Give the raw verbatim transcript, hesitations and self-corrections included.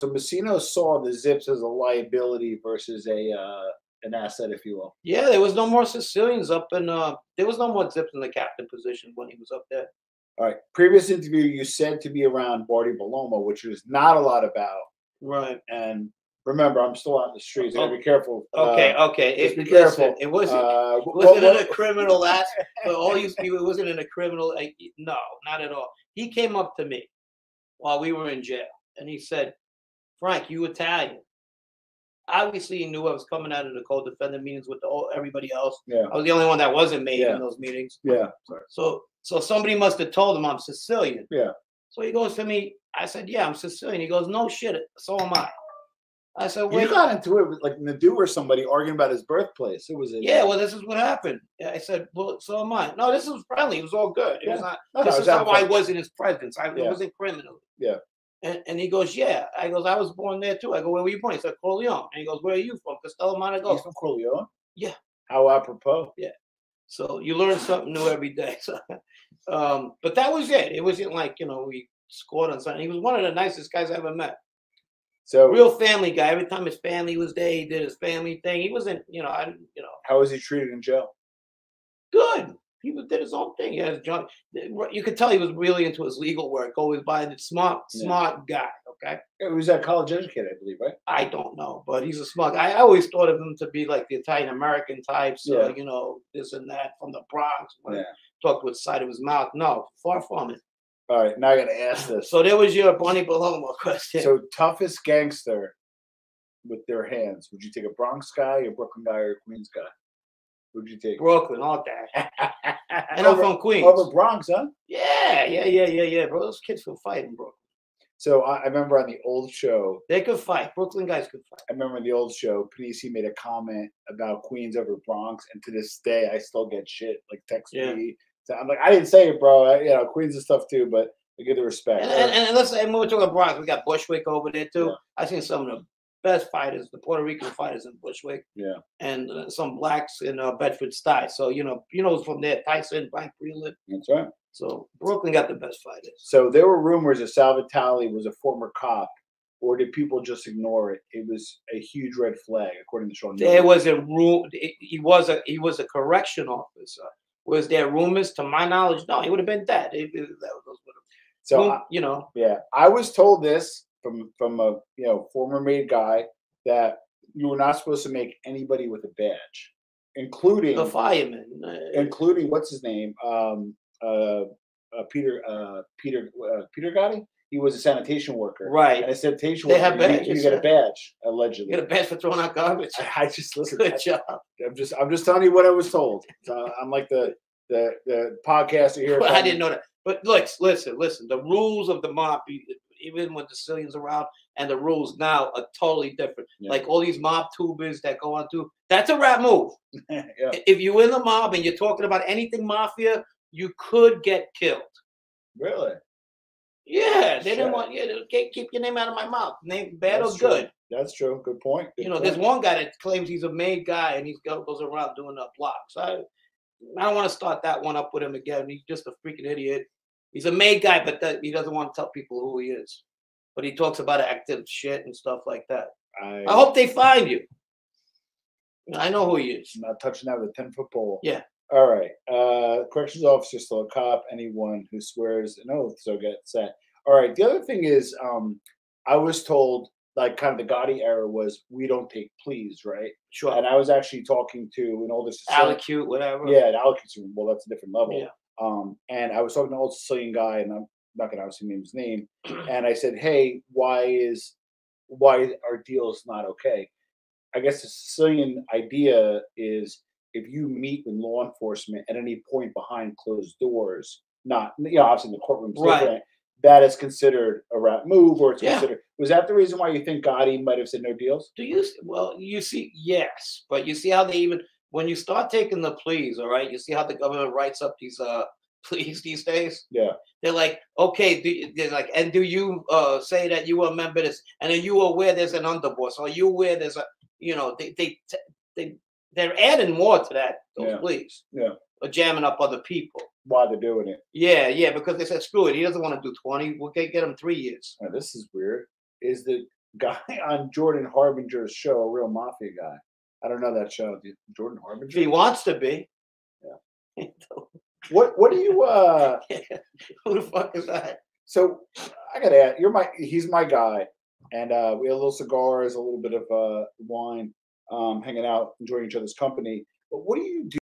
So Massino saw the Zips as a liability versus a uh, an asset, if you will. Yeah, there was no more Sicilians up in uh, – there was no more Zips in the captain position when he was up there. All right. Previous interview, you said to be around Barty Bellomo, which was not a lot about. Right. And remember, I'm still out in the streets. I got to be careful. Okay, uh, okay. It, be listen, careful. It wasn't, uh, it wasn't well, in a criminal act. all you, it wasn't in a criminal like, – no, not at all. He came up to me while we were in jail, and he said, Frank, you Italian. Obviously, he knew I was coming out of the co-defendant meetings with the old, everybody else. Yeah. I was the only one that wasn't made yeah. in those meetings. Yeah. So so somebody must have told him I'm Sicilian. Yeah. So he goes to me. I said, yeah, I'm Sicilian. He goes, no shit, so am I. I said, wait. You got into it with like Nadu or somebody arguing about his birthplace. It was a, yeah, well, this is what happened. I said, well, so am I. No, this was friendly. It was all good. It yeah. was not. No, this no, is how I was in his presence. I, yeah. It wasn't criminal. Yeah. And, and he goes, yeah. I goes, I was born there too. I go, where were you born? He said, Collión. And he goes, where are you from? Castellamonte. He's from Collión? Yeah. How apropos. Yeah. So you learn something new every day. So, um, but that was it. It wasn't like, you know, we scored on something. He was one of the nicest guys I ever met. So real family guy. Every time his family was there, he did his family thing. He wasn't, you know, I, you know. How was he treated in jail? Good. He did his own thing. He had his job. You could tell he was really into his legal work. Always by the smart, smart yeah. guy. Okay. He was a college educated, I believe, right? I don't know, but he's a smart guy. I always thought of him to be like the Italian American type, so yeah. you know, this and that from the Bronx. When yeah. he talked with the side of his mouth. No, far from it. All right, now I got to ask this. So there was your Bonnie Bellomo question. So toughest gangster with their hands. Would you take a Bronx guy, a Brooklyn guy, or a Queens guy? Who'd you take? Brooklyn, all that. And over, I'm from Queens. Over Bronx, huh? Yeah, yeah, yeah, yeah, yeah, bro. Those kids could fight in Brooklyn. So I, I remember on the old show. They could fight. Brooklyn guys could fight. I remember on the old show, Panisi made a comment about Queens over Bronx. And to this day, I still get shit. Like text yeah. me. So I'm like, I didn't say it, bro. I, you know, Queens is stuff too, but I give the respect. And, and, and let's and when we're talking Bronx, we got Bushwick over there too. Yeah. I've seen some of them. Best fighters, the Puerto Rican fighters in Bushwick, yeah, and uh, some blacks in uh, Bedford Stuyvesant. So you know, you know, from there, Tyson, Frank Breland. That's right. So Brooklyn got the best fighters. So there were rumors that Salvatale was a former cop, or did people just ignore it? It was a huge red flag, according to Sean Miller. There was a room. He was a he was a correction officer. Was there rumors? To my knowledge, no. He would have been dead. It, it, that was so room, I, you know, yeah, I was told this. From from a you know former made guy that you were not supposed to make anybody with a badge, including the fireman, including what's his name, um, uh, uh, Peter uh, Peter uh, Peter Gotti. He was a sanitation worker, right? And a sanitation they worker, have you, you get a badge allegedly. You get a badge for throwing out garbage. I, I just listen. Good I, job. I'm just I'm just telling you what I was told. So I'm like the the the podcaster here. Well, I didn't know that. But look, listen, listen. The rules of the mob. Even when the Sicilians are around, and the rules now are totally different. Yeah. Like all these mob tubers that go on to, that's a rat move. yeah. If you're in the mob and you're talking about anything mafia, you could get killed. Really? Yeah. They sure. didn't want you yeah, to keep your name out of my mouth. Name bad that's or true. good. That's true. Good point. Good you know, point. There's one guy that claims he's a made guy and he goes around doing the blocks. So I, I don't want to start that one up with him again. He's just a freaking idiot. He's a made guy, but that, he doesn't want to tell people who he is. But he talks about active shit and stuff like that. I, I hope they find you. I know who he is. I'm not touching that with a ten-foot pole. Yeah. All right. Uh, corrections officer, still a cop. Anyone who swears an oath, so get set. All right. The other thing is um, I was told, like, kind of the Gotti era was we don't take pleas, right? Sure. And I was actually talking to an older Sicilian. Allocute, whatever. Yeah, an allocute. Well, that's a different level. Yeah. Um, and I was talking to an old Sicilian guy, and I'm not going to obviously name his name. And I said, hey, why is, why are deals not okay? I guess the Sicilian idea is if you meet with law enforcement at any point behind closed doors, not, you know, obviously in the courtroom, right. that is considered a rat move or it's yeah. considered, was that the reason why you think Gotti might've said no deals? Do you, well, you see, yes, but you see how they even, when you start taking the pleas, all right, you see how the government writes up these uh, pleas these days? Yeah. They're like, okay, do, they're like, and do you uh, say that you were a member of this? And are you aware there's an underboss? Are you aware there's a, you know, they, they, they, they're adding more to that, those yeah. pleas. Yeah. Or jamming up other people. Why they're doing it. Yeah, yeah, because they said, screw it, he doesn't want to do twenty. We'll get, get him three years. Now, this is weird. Is the guy on Jordan Harbinger's show, a real mafia guy. I don't know that show. Jordan Harbinger? If he wants to be. Yeah. What What do you uh who the fuck is that? So I gotta ask, you're my he's my guy. And uh we had a little cigars, a little bit of uh wine, um, hanging out, enjoying each other's company. But what do you do?